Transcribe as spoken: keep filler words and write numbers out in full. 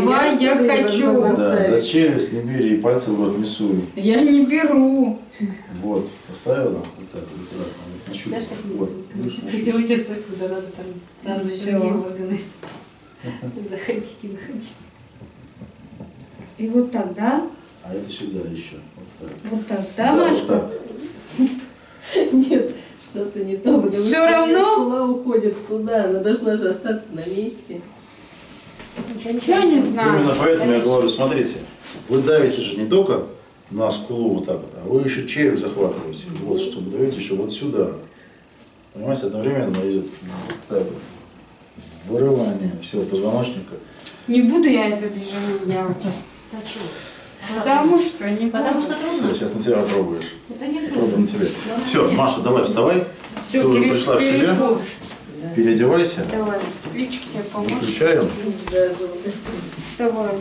«Давай, я, я, я хочу». Да, за челюсть не бери, пальцы в рот не суй. Я не беру. Вот, поставила. Вот так вот. Знаешь, как вот. Будете учиться, куда надо там разные другие органы. Заходите, выходите. И вот так, да? А это сюда еще. Вот так. Вот так, да, да, Машка? Вот так. Нет, что-то не то. Потому все равно уходит сюда, она должна же остаться на месте. Ничего не знаю. Именно поэтому я говорю, смотрите, вы давите же не только на скулу вот так вот, а вы еще череп захватываете. Вот, чтобы давить еще вот сюда. Понимаете, одновременно идет вот так вот. Вырывание всего позвоночника. Не буду я это движение делать. Почему? Потому что не потому что трудно. Сейчас на тебя попробуешь. Это не трудно. На тебя. Все, Маша, давай вставай. Все, ты уже пришла в себя. Переодевайся. Давай, личик тебе поможет. Включаем. Давай.